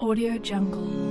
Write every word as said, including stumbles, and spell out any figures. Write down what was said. AudioJungle.